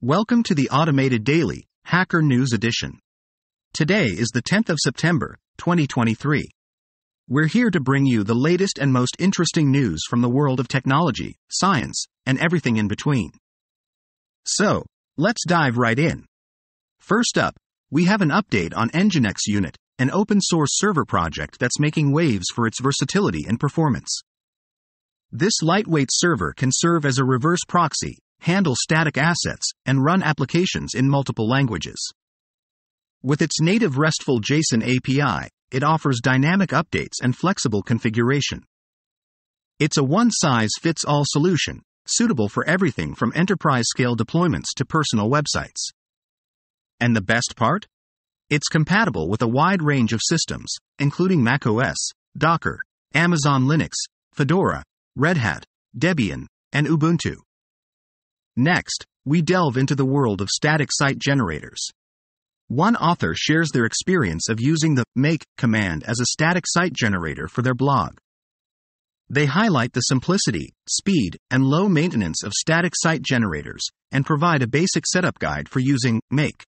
Welcome to the Automated Daily, Hacker News Edition. Today is the 10th of September, 2023. We're here to bring you the latest and most interesting news from the world of technology, science, and everything in between. So, let's dive right in. First up, we have an update on Nginx Unit, an open-source server project that's making waves for its versatility and performance. This lightweight server can serve as a reverse proxy, handle static assets, and run applications in multiple languages. With its native RESTful JSON API, it offers dynamic updates and flexible configuration. It's a one-size-fits-all solution, suitable for everything from enterprise-scale deployments to personal websites. And the best part? It's compatible with a wide range of systems, including macOS, Docker, Amazon Linux, Fedora, Red Hat, Debian, and Ubuntu. Next, we delve into the world of static site generators. One author shares their experience of using the make command as a static site generator for their blog. They highlight the simplicity, speed, and low maintenance of static site generators and provide a basic setup guide for using make.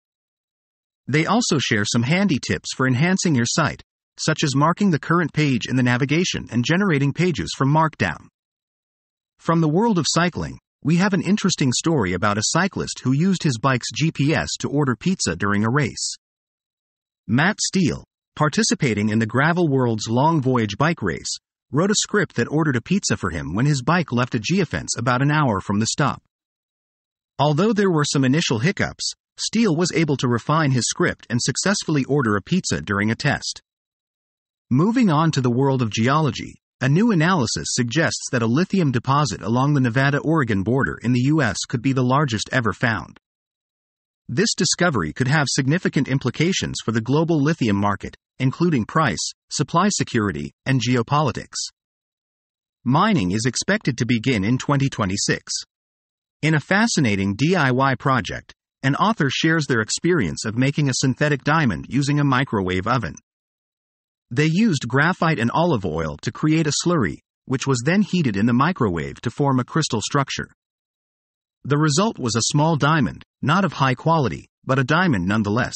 They also share some handy tips for enhancing your site, such as marking the current page in the navigation and generating pages from Markdown. From the world of cycling, we have an interesting story about a cyclist who used his bike's GPS to order pizza during a race. Matt Steele, participating in the Gravel World's Long Voyage Bike Race, wrote a script that ordered a pizza for him when his bike left a geofence about an hour from the stop. Although there were some initial hiccups, Steele was able to refine his script and successfully order a pizza during a test. Moving on to the world of geology, a new analysis suggests that a lithium deposit along the Nevada-Oregon border in the U.S. could be the largest ever found. This discovery could have significant implications for the global lithium market, including price, supply security, and geopolitics. Mining is expected to begin in 2026. In a fascinating DIY project, an author shares their experience of making a synthetic diamond using a microwave oven. They used graphite and olive oil to create a slurry, which was then heated in the microwave to form a crystal structure. The result was a small diamond, not of high quality, but a diamond nonetheless.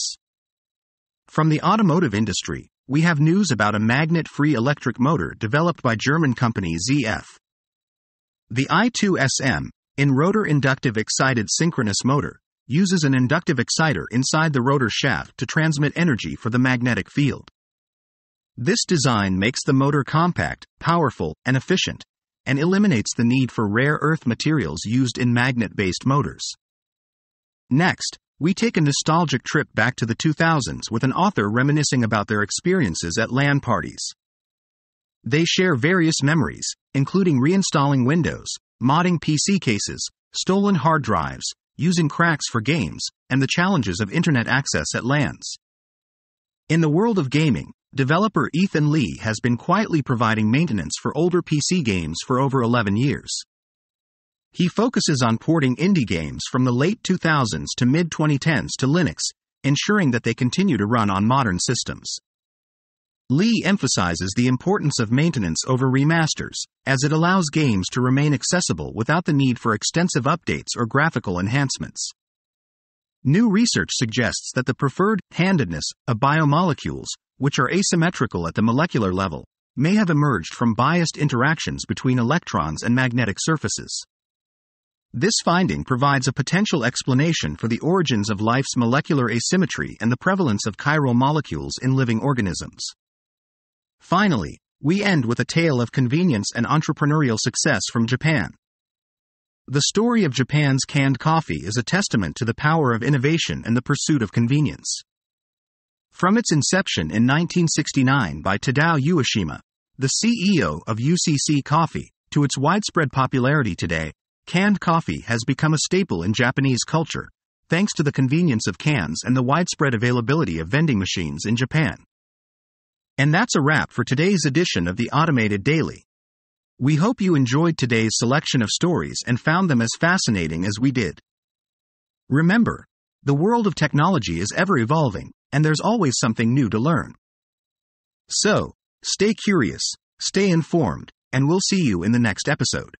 From the automotive industry, we have news about a magnet-free electric motor developed by German company ZF. The I2SM, in rotor inductive excited synchronous motor, uses an inductive exciter inside the rotor shaft to transmit energy for the magnetic field. This design makes the motor compact, powerful, and efficient, and eliminates the need for rare earth materials used in magnet-based motors. Next, we take a nostalgic trip back to the 2000s with an author reminiscing about their experiences at LAN parties. They share various memories, including reinstalling Windows, modding PC cases, stolen hard drives, using cracks for games, and the challenges of internet access at LANs. In the world of gaming, developer Ethan Lee has been quietly providing maintenance for older PC games for over 11 years. He focuses on porting indie games from the late 2000s to mid-2010s to Linux, ensuring that they continue to run on modern systems. Lee emphasizes the importance of maintenance over remasters, as it allows games to remain accessible without the need for extensive updates or graphical enhancements. New research suggests that the preferred handedness of biomolecules, which are asymmetrical at the molecular level, may have emerged from biased interactions between electrons and magnetic surfaces. This finding provides a potential explanation for the origins of life's molecular asymmetry and the prevalence of chiral molecules in living organisms. Finally, we end with a tale of convenience and entrepreneurial success from Japan. The story of Japan's canned coffee is a testament to the power of innovation and the pursuit of convenience. From its inception in 1969 by Tadao Ueshima, the CEO of UCC Coffee, to its widespread popularity today, canned coffee has become a staple in Japanese culture, thanks to the convenience of cans and the widespread availability of vending machines in Japan. And that's a wrap for today's edition of the Automated Daily. We hope you enjoyed today's selection of stories and found them as fascinating as we did. Remember, the world of technology is ever evolving, and there's always something new to learn. So, stay curious, stay informed, and we'll see you in the next episode.